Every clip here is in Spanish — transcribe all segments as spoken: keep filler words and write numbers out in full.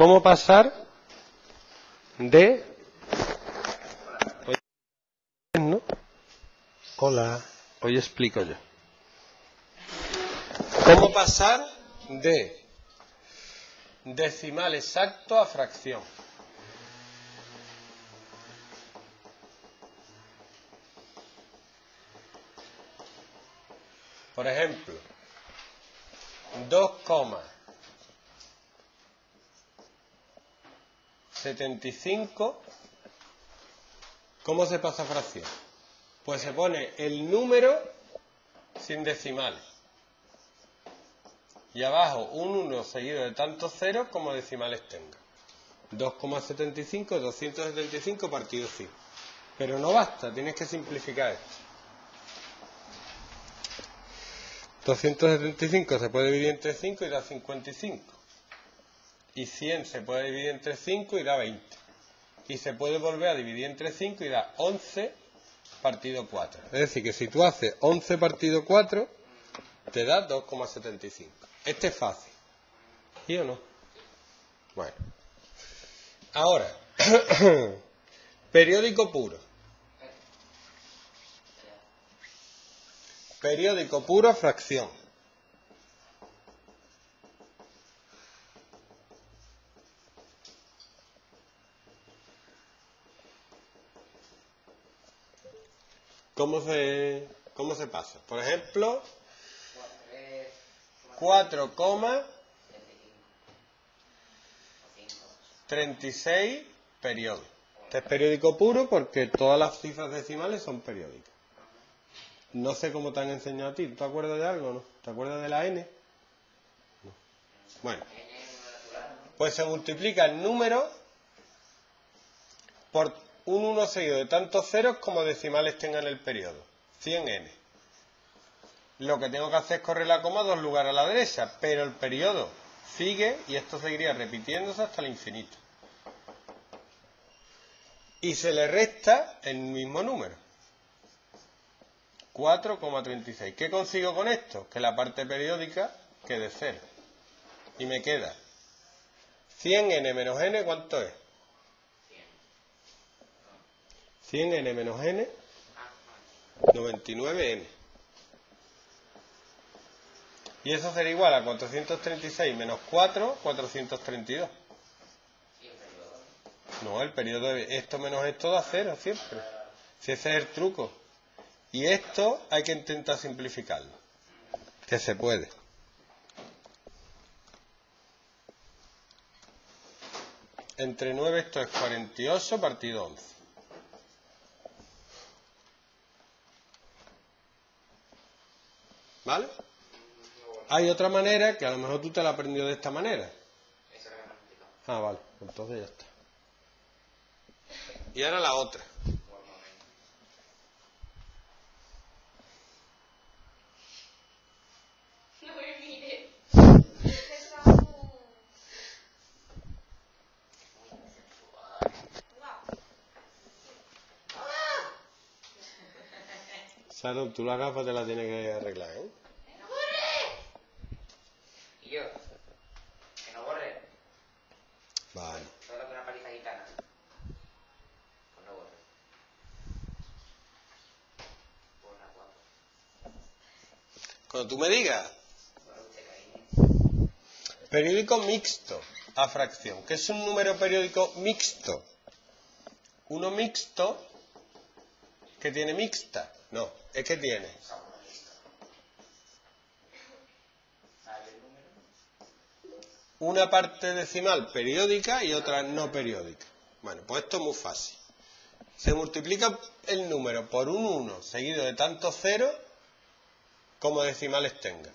¿Cómo pasar de... ¿no? Hola. Hoy explico yo. ¿Cómo pasar de decimal exacto a fracción? Por ejemplo, dos coma setenta y cinco, ¿cómo se pasa a fracción? Pues se pone el número sin decimales. Y abajo un uno seguido de tantos ceros como decimales tenga. dos coma setenta y cinco, doscientos setenta y cinco partido sí. Pero no basta, tienes que simplificar esto. doscientos setenta y cinco se puede dividir entre cinco y da cincuenta y cinco. Y cien se puede dividir entre cinco y da veinte. Y se puede volver a dividir entre cinco y da once partido cuatro. Es decir, que si tú haces once partido cuatro, te da dos coma setenta y cinco. Este es fácil. ¿Sí o no? Bueno. Ahora, periódico puro. Periódico puro, fracción. ¿Cómo se, cómo se pasa? Por ejemplo, cuatro coma treinta y seis periodo. Este es periódico puro porque todas las cifras decimales son periódicas. No sé cómo te han enseñado a ti. ¿Te acuerdas de algo o no? ¿Te acuerdas de la N? No. Bueno. Pues se multiplica el número por un uno seguido de tantos ceros como decimales tengan el periodo. cien ene. Lo que tengo que hacer es correr la coma dos lugares a la derecha, pero el periodo sigue y esto seguiría repitiéndose hasta el infinito. Y se le resta el mismo número. cuatro coma treinta y seis. ¿Qué consigo con esto? Que la parte periódica quede cero. Y me queda cien ene menos n, ¿cuánto es? cien ene menos n, noventa y nueve ene. Y eso será igual a cuatrocientos treinta y seis menos cuatro, cuatrocientos treinta y dos. No, el periodo de esto menos esto da cero siempre. Si ese es el truco. Y esto hay que intentar simplificarlo, que se puede. Entre nueve esto es cuarenta y ocho partido once. ¿Vale? Hay otra manera que a lo mejor tú te la aprendió de esta manera. Ah, vale, entonces ya está. Y ahora la otra. Sharon, tú las gafas te las tienes que arreglar, ¿eh? ¡Que no borre! ¿Y yo? ¿Que no borre? Vale. Solo que una paliza gitana. Pues no borre. Por una cuatro. Cuando tú me digas. Periódico mixto a fracción. ¿Qué es un número periódico mixto? Uno mixto que tiene mixta. No, es que tiene una parte decimal periódica y otra no periódica. Bueno, pues esto es muy fácil. Se multiplica el número por un uno seguido de tantos ceros como decimales tenga.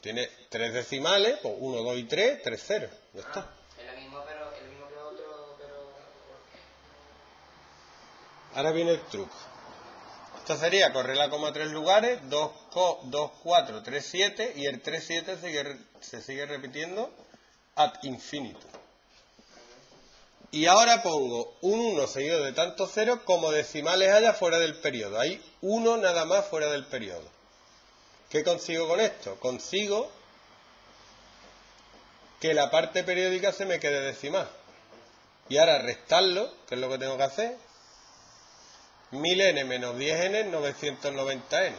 Tiene tres decimales, pues uno, dos y tres, tres ceros. Ya está. Ahora viene el truco. Esto sería correr la coma tres lugares, dos, cuatro, tres, siete, y el tres, siete sigue, se sigue repitiendo ad infinitum. Y ahora pongo un uno seguido de tantos ceros como decimales haya fuera del periodo. Hay uno nada más fuera del periodo. ¿Qué consigo con esto? Consigo que la parte periódica se me quede decimal. Y ahora restarlo, que es lo que tengo que hacer, mil ene menos diez ene, novecientos noventa ene.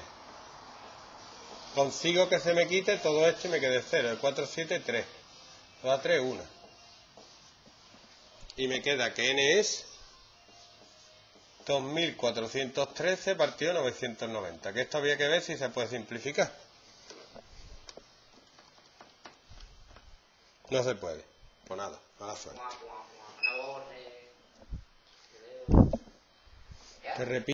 Consigo que se me quite todo esto y me quede cero. El cuatro, siete, tres. dos, tres, uno. Y me queda que n es dos mil cuatrocientos trece partido novecientos noventa. Que esto había que ver si se puede simplificar. No se puede. Pues nada, mala suerte. Te repito.